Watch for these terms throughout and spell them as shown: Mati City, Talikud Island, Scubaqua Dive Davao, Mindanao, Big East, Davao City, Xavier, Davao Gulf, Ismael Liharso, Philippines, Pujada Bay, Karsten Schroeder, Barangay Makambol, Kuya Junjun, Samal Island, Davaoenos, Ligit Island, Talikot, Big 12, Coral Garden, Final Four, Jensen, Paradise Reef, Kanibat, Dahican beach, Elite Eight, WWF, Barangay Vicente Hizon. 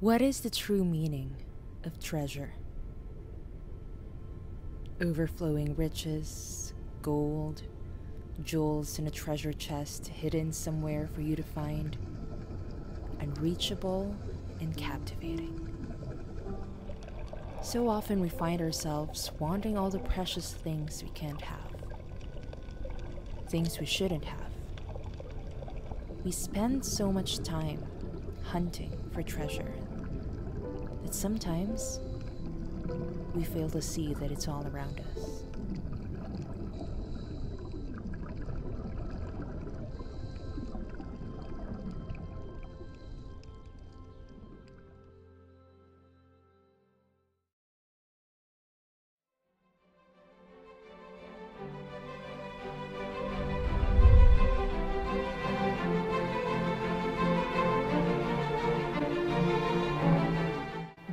What is the true meaning of treasure? Overflowing riches, gold, jewels in a treasure chest hidden somewhere for you to find. Unreachable and captivating. So often we find ourselves wanting all the precious things we can't have. Things we shouldn't have. We spend so much time hunting for treasure that sometimes we fail to see that it's all around us.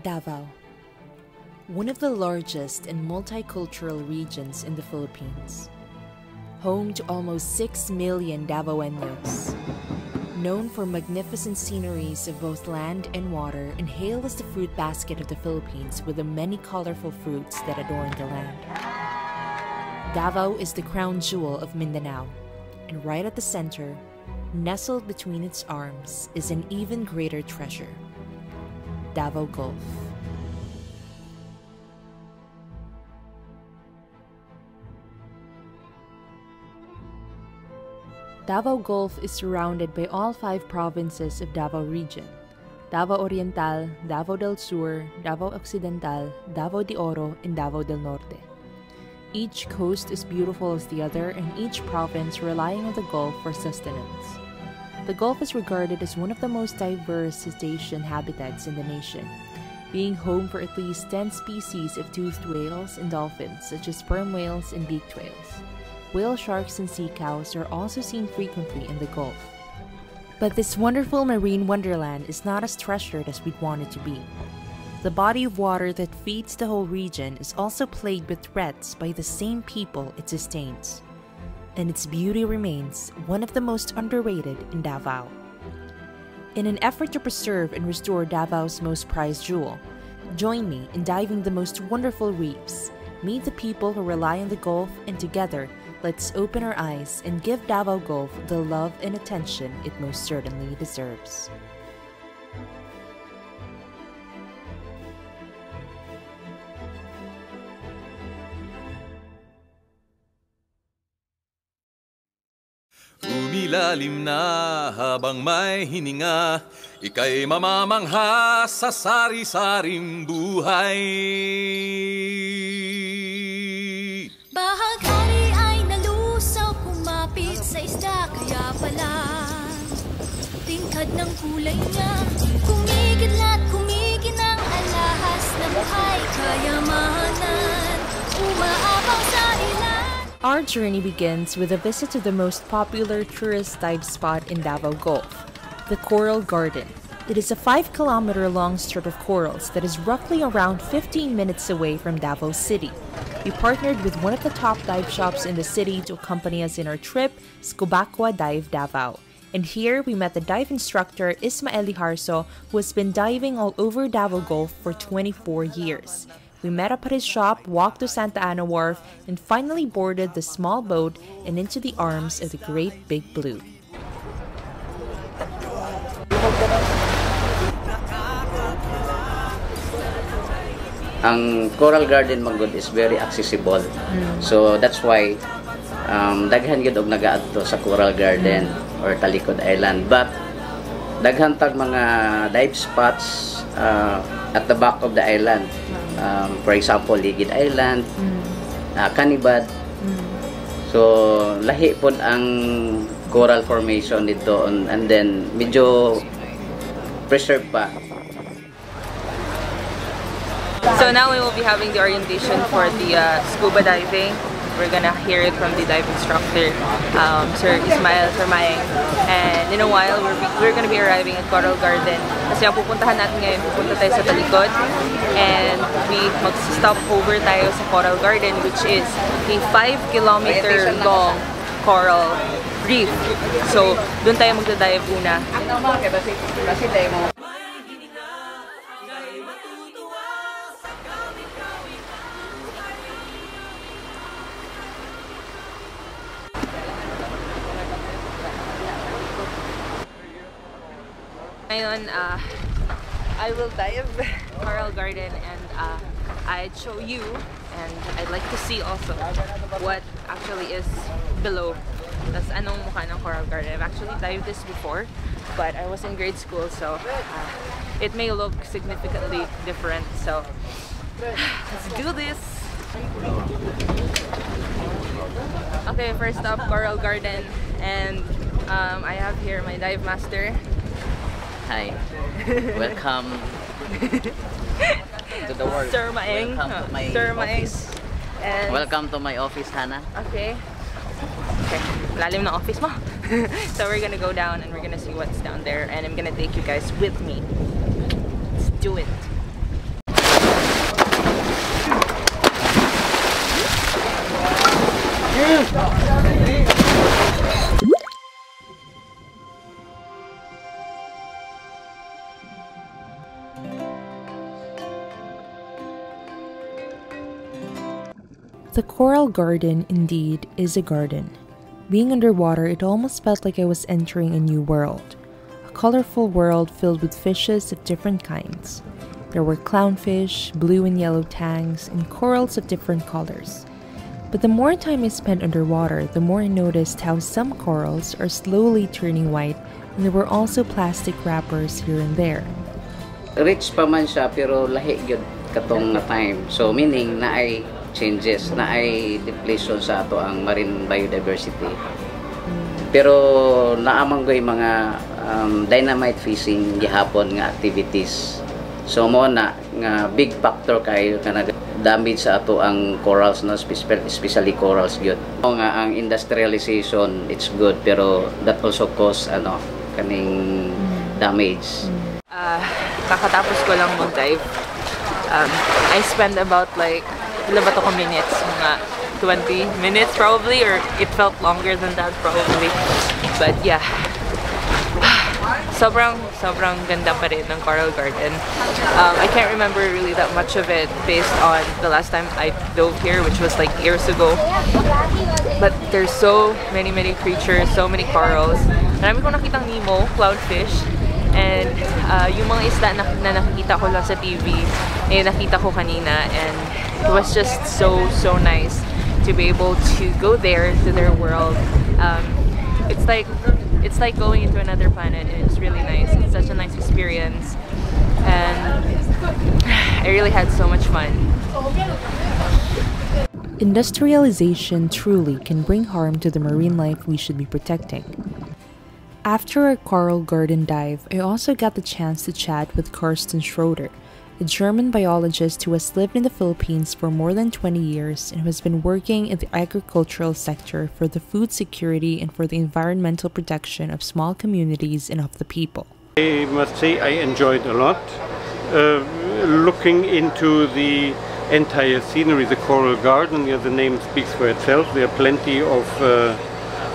Davao, one of the largest and multicultural regions in the Philippines, home to almost 6 million Davaoenos, known for magnificent sceneries of both land and water, and hailed as the fruit basket of the Philippines with the many colorful fruits that adorn the land. Davao is the crown jewel of Mindanao, and right at the center, nestled between its arms, is an even greater treasure. Davao Gulf. Davao Gulf is surrounded by all 5 provinces of Davao Region: Davao Oriental, Davao del Sur, Davao Occidental, Davao de Oro, and Davao del Norte. Each coast is beautiful as the other, and each province relying on the Gulf for sustenance. The Gulf is regarded as one of the most diverse cetacean habitats in the nation, being home for at least 10 species of toothed whales and dolphins, such as sperm whales and beaked whales. Whale sharks and sea cows are also seen frequently in the Gulf. But this wonderful marine wonderland is not as treasured as we'd want it to be. The body of water that feeds the whole region is also plagued with threats by the same people it sustains, and its beauty remains one of the most underrated in Davao. In an effort to preserve and restore Davao's most prized jewel, join me in diving the most wonderful reefs, meet the people who rely on the Gulf, and together, let's open our eyes and give Davao Gulf the love and attention it most certainly deserves. Umilalim na habang may hininga, ika'y mamamangha sa sari-saring buhay. Bahagari ay nalusaw, kumapit sa isda, kaya pala tingkad ng kulay niya, kumigid at kumigid ang alahas na buhay, kayamanan umaabaw sa ilan. Our journey begins with a visit to the most popular tourist dive spot in Davao Gulf, the Coral Garden. It is a 5-kilometer long strip of corals that is roughly around 15 minutes away from Davao City. We partnered with one of the top dive shops in the city to accompany us in our trip, Scubaqua Dive Davao. And here we met the dive instructor Ismael Liharso, who has been diving all over Davao Gulf for 24 years. We met up at his shop, walked to Santa Ana Wharf, and finally boarded the small boat and into the arms of the great big blue. Ang Coral Garden magud is very accessible. So that's why daghan gyud og nagaadto sa Coral Garden or Talikud Island, but daghan tag mga dive spots at the back of the island. For example, Ligit Island, Kanibat. So, lahi po ang coral formation dito, and then medyo preserved pa. So now we will be having the orientation for the scuba diving. We're gonna hear it from the dive instructor, Sir Ismael Liharso. And in a while, we're gonna be arriving at Coral Garden. Kasi ang pupuntahan natin ngayon, pupunta tayo sa Talikot. And we mag-stop over tayo sa Coral Garden, which is a 5-kilometer long coral reef. So, doon tayo magdadive una. Ngayon, I will dive Coral Garden and I'd show you, and I'd like to see also what actually is below. That's anong mukha ng Coral Garden. I've actually dived this before, but I was in grade school, so it may look significantly different. So let's do this! Okay, first up, Coral Garden, and I have here my dive master. Hi, welcome to the world. Sir Maeng. Welcome to my office. And welcome to my office, Hannah. Okay. Okay, lalim na office mo. So we're gonna go down and we're gonna see what's down there, and I'm gonna take you guys with me. Let's do it. The Coral Garden indeed is a garden. Being underwater, it almost felt like I was entering a new world. A colorful world filled with fishes of different kinds. There were clownfish, blue and yellow tangs, and corals of different colors. But the more time I spent underwater, the more I noticed how some corals are slowly turning white, and there were also plastic wrappers here and there. Rich pa man siya, pero lahi gyud katong na time. So meaning na ay changes na ay depletion sa ato ang marine biodiversity. Pero naamang goy mga dynamite fishing gihapon nga activities. So mo na nga big factor kay kanang damage sa ato ang corals na especially corals gyud. Nga ang industrialization it's good pero that also cause ano kaning damage. Kakatapos ko lang mag-dive. I spent about like minutes, mga 20 minutes probably, or it felt longer than that probably, but yeah, sobrang ganda pa rin ng Coral Garden. I can't remember really that much of it based on the last time I dove here, which was like years ago, but there's so many creatures, so many corals. Marami kong nakitang nemo, clownfish, and yung mga isda na nakikita ko lang sa TV, eh nakita ko kanina, and it was just so nice to be able to go there to their world. It's like going into another planet, and it's really nice. It's such a nice experience, and I really had so much fun. Industrialization truly can bring harm to the marine life we should be protecting. After our Coral Garden dive, I also got the chance to chat with Karsten Schroeder, a German biologist who has lived in the Philippines for more than 20 years and who has been working in the agricultural sector for the food security and for the environmental protection of small communities and of the people. I must say I enjoyed a lot looking into the entire scenery, the Coral Garden. Yeah, the name speaks for itself. There are plenty of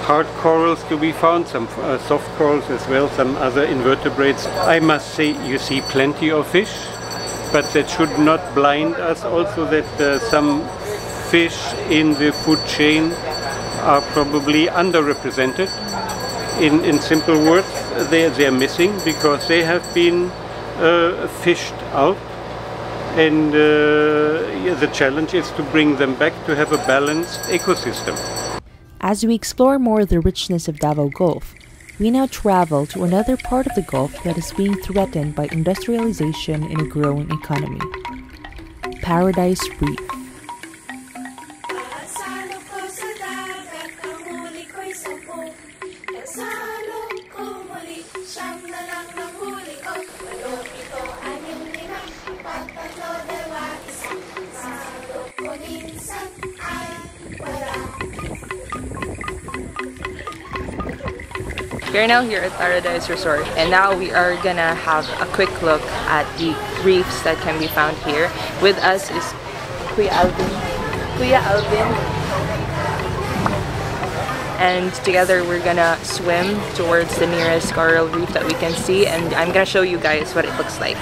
hard corals to be found, some soft corals as well, some other invertebrates. I must say you see plenty of fish, but that should not blind us also that some fish in the food chain are probably underrepresented. In simple words, they are missing because they have been fished out, and the challenge is to bring them back to have a balanced ecosystem. As we explore more the richness of Davao Gulf, we now travel to another part of the Gulf that is being threatened by industrialization in a growing economy. Paradise Reef. We're now here at Paradise Resort, and now we are gonna have a quick look at the reefs that can be found here. With us is Kuya Alvin. Kuya Alvin. And together we're gonna swim towards the nearest coral reef that we can see, and I'm gonna show you guys what it looks like.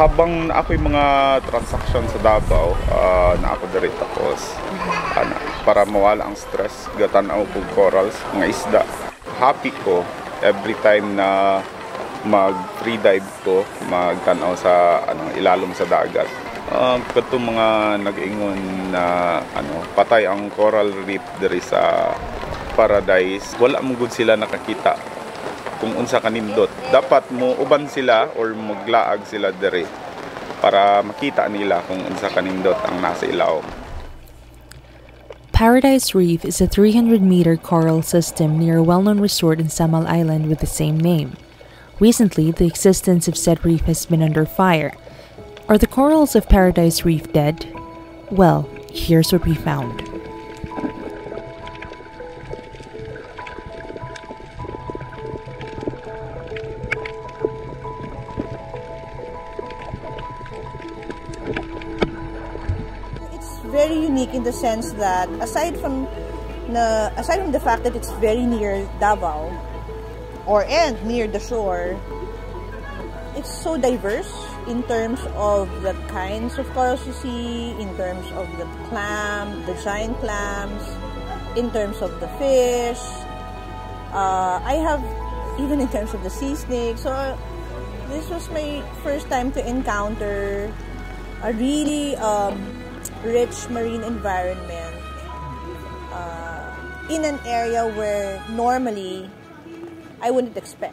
Habang ako'y mga transaction sa Davao, naakodirate ako sa para mawala ang stress. Gatanaw ko corals, mga isda. Happy ko every time na mag-free dive ko, magtanaw sa ilalom sa dagat. Katong mga nag-ingon na patay ang coral reef diri sa Paradise, wala mo gud sila nakakita kung unsa kanindot. Dapat mo uban sila or maglaag sila diri para makita nila kung unsa kanindot ang nasa ilaw. Paradise Reef is a 300-meter coral system near a well-known resort in Samal Island with the same name. Recently, the existence of said reef has been under fire. Are the corals of Paradise Reef dead? Well, here's what we found. It's very unique in the sense that aside from the fact that it's very near Davao, and near the shore, it's so diverse in terms of the kinds of corals you see, in terms of the clam, the giant clams, in terms of the fish, even in terms of the sea snake. So this was my first time to encounter a really rich marine environment in an area where normally I wouldn't expect.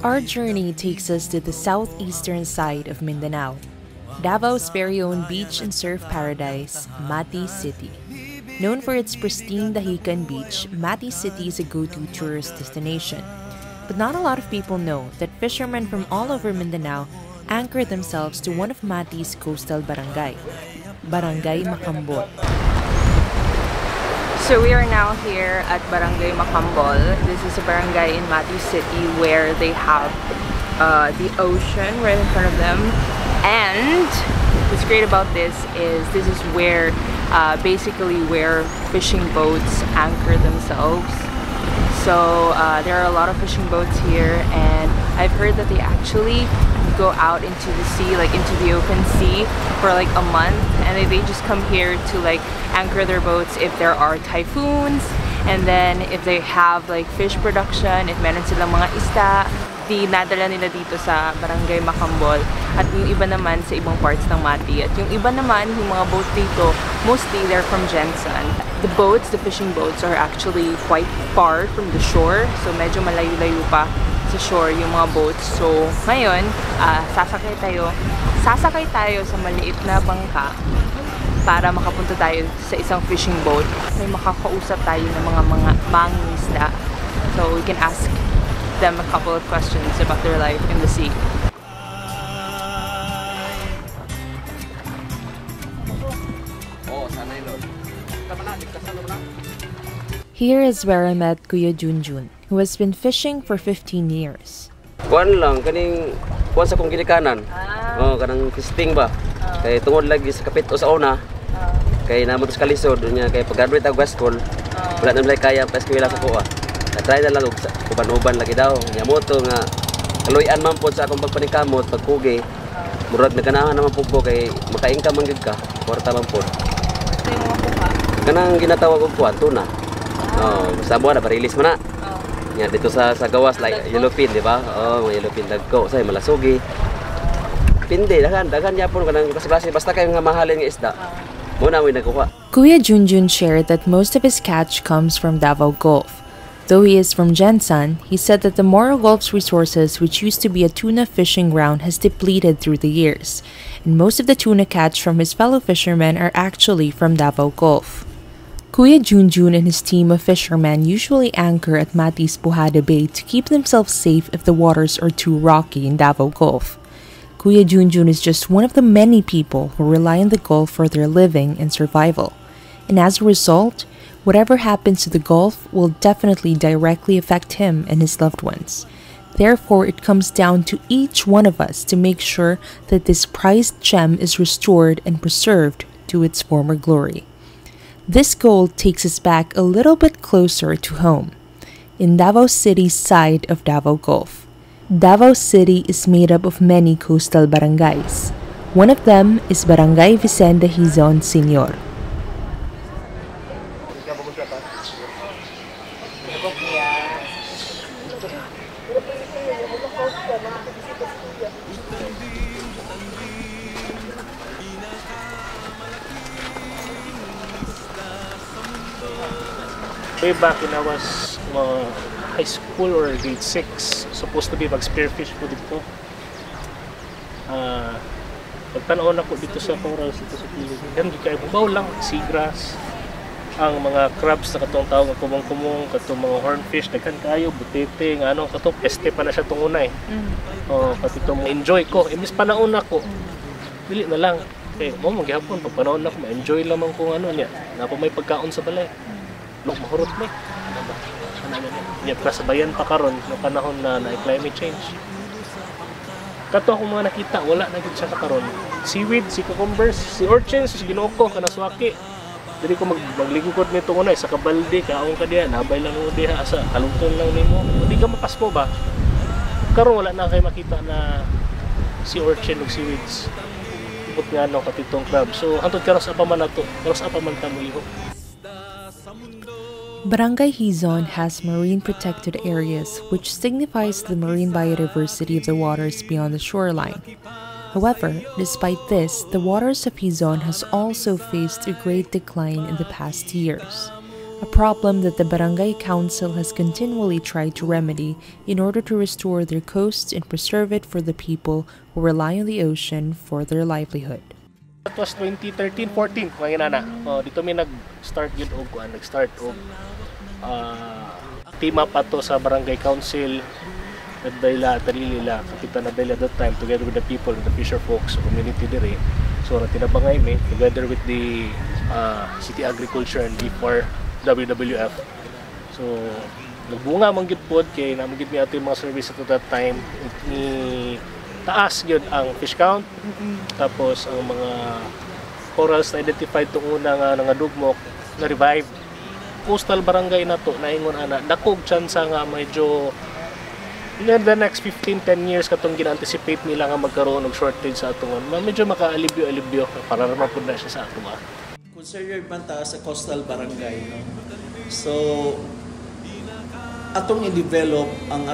Our journey takes us to the southeastern side of Mindanao, Davao's very own beach and surf paradise, Mati City. Known for its pristine Dahican beach, Mati City is a go-to tourist destination. But not a lot of people know that fishermen from all over Mindanao anchor themselves to one of Mati's coastal barangay, Barangay Makambol. So we are now here at Barangay Makambol. This is a barangay in Mati City where they have the ocean right in front of them. And what's great about this is where, basically where fishing boats anchor themselves. So there are a lot of fishing boats here, and I've heard that they actually go out into the sea, like into the open sea, for like a month, and they just come here to like anchor their boats if there are typhoons, and then if they have like fish production, if meron silang mga isda, dinadala nila dito sa Barangay Makambol, at yung iba naman sa ibang parts ng Mati, at yung iba naman, yung mga boats dito, mostly they're from Jensen. The boats, the fishing boats, are actually quite far from the shore, so medyo malayo-layo pa sa shore yung mga boats. So ngayon, sasakay tayo sa maliit na bangka para makapunta tayo sa isang fishing boat. May makakausap tayo ng mga mangingisda. So we can ask them a couple of questions about their life in the sea. Here is where I met Kuya Junjun, who has been fishing for 15 years. Kuan lang kaning kuan sa kung ginikanan. Oh, kanang fisting ba. Kay tungod lagi sa kapit o sa una. Kay namo sa kalisod nya kay pag-graduate ag school. Wala na kaya pa eskwela sa kuha. Natry na lang og uban-uban lagi daw. Nya mo to nga kaluyan man pod sa akong pagpaningkamot pagkugi. Murag naganahan naman pod ko kay maka-income man gyud ka. Porta man pod. Kanang ginatawag og kuan tuna. Oh, sabon na parilis mo na. Nya dito sa gawas like yellowfin, di ba? Oh, mga yellowfin dagko, say malasugi. Pindi daghan yapon kanang klase basta kay nga mahalin nga isda. Muna mo nakuha. Kuya Junjun shared that most of his catch comes from Davao Gulf. Though he is from Jensen, he said that the Moro Gulf's resources, which used to be a tuna fishing ground, has depleted through the years, and most of the tuna catch from his fellow fishermen are actually from Davao Gulf. Kuya Junjun and his team of fishermen usually anchor at Mati's Pujada Bay to keep themselves safe if the waters are too rocky in Davao Gulf. Kuya Junjun is just one of the many people who rely on the Gulf for their living and survival, and as a result, Whatever happens to the Gulf will definitely directly affect him and his loved ones. Therefore, it comes down to each one of us to make sure that this prized gem is restored and preserved to its former glory. This goal takes us back a little bit closer to home, in Davao City's side of Davao Gulf. Davao City is made up of many coastal barangays. One of them is Barangay Vicente Hizon Senior. Way back when I was high school or grade 6, supposed to be mag-spearfish po dito. Nagtanaon na po dito sa corals, dito sa kilid. Ganun din kayo, bumaw lang, seagrass. Ang mga crabs na katong tawag, kumong-kumong, katong mga hornfish, nagkan kayo, butete, nga anong katong peste pa na siya itong una eh. Pati itong enjoy ko, imbis pa nauna ko, bili na lang. Eh, maghihapon, pag panaon na ko, ma-enjoy lamang kung ano niya. Napa may pagkaon sa balay. Mahurot na eh. Niya kasabayan pa karon no panahon na climate change. Kato akong mga nakita, wala na gid siya karon. Seaweed, si cucumbers, si urchins, si ginoko, kanaswaki. Dili ko maglingkod nito una sa kabalde, kaong ka diha, nabay lang mo diha asa, kalungton lang nimo. Di ka mapaspo ba? Karon wala na kay makita na si urchin ug seaweeds. Ibot nga no katitong crab. So hantod karos apa man ato. Karos apa man ta mo iho. Barangay Hizon has marine protected areas, which signifies the marine biodiversity of the waters beyond the shoreline. However, despite this, the waters of Hizon has also faced a great decline in the past years, a problem that the Barangay Council has continually tried to remedy in order to restore their coasts and preserve it for the people who rely on the ocean for their livelihood. That was 2013-14 mga inana. Dito may nag-start yun og tima pa to sa Barangay Council at Dayla at Alilila, Kapitan na Dayla that time together with the people, the fisher folks, community dere. So natinabangay me together with the City Agriculture and Beef War, WWF. So nagbunga man gid pod kay namigid mi ato yung mga service at that time. Taas yun ang fish count, tapos ang mga corals na identified itong unang nangadugmok, na-revive. Coastal barangay na to naingon ana, dakog tsansa nga medyo in the next 15-10 years katong gina-anticipate nila nga magkaroon ng shortage sa atong medyo maka-alibyo-alibyo para ramapod na siya sa atong considered man taas sa coastal barangay. No? So, atong i-develop ang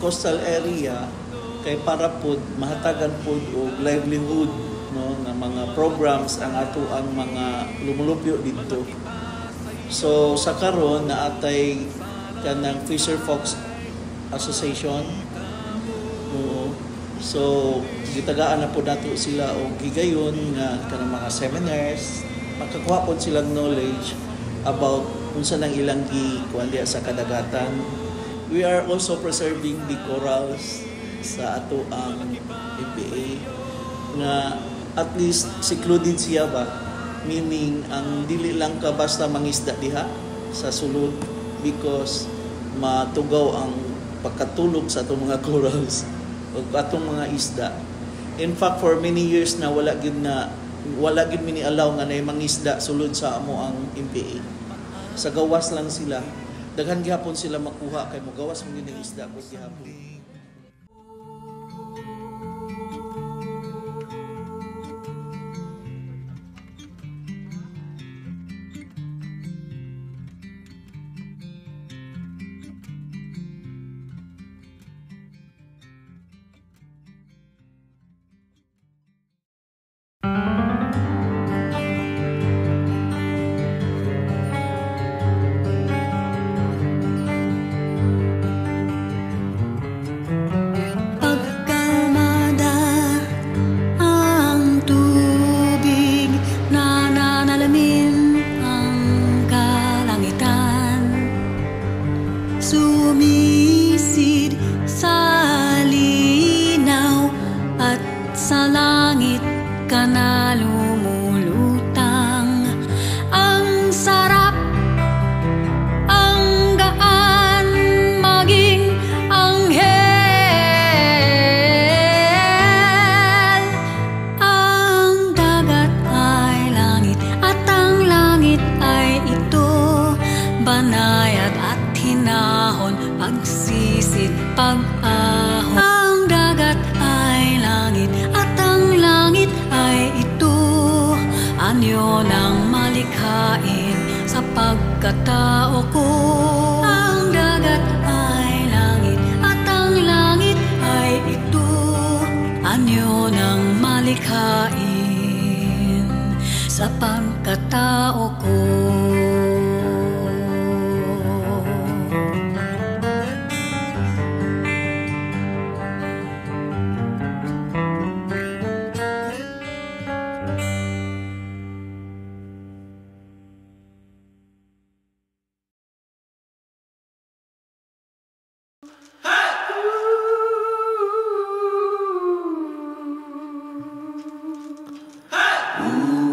coastal area kay para po mahatagan po o livelihood no ng mga programs ang ato ang mga lumulupyo dito. So sa karon naatay kanang Fisher Fox Association. No? So gitagaan na po nato sila og gigayon nga kanang mga seminars, makakuha po silang knowledge about unsa nang ilang kuan diha sa kadagatan. We are also preserving the corals sa ato ang APA na at least secluded siya ba, meaning ang dili lang ka basta mangisda diha sa sulod because matugaw ang pagkatulog sa atong mga corals o atong mga isda. In fact, for many years na wala gid mini allow nga nay mangisda sulod sa amo ang MPA. Sa gawas lang sila, daghan gihapon sila makuha kay mogawas man gid ang isda pud gihapon. Kanalumulutang ang sarap pag-ahon. Ang dagat ay langit at ang langit ay ito. Anyo ng malikhain sa pagkatao ko. Ang dagat ay langit at ang langit ay ito. Anyo ng malikhain sa pagkatao ko.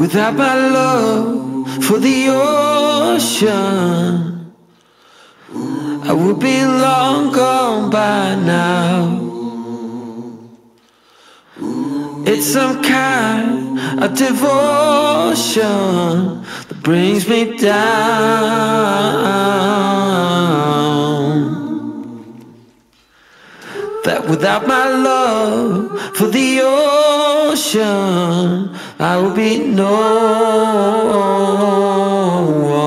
Without my love for the ocean, I would be long gone by now. It's some kind of devotion that brings me down. That without my love for the ocean, I will be no one.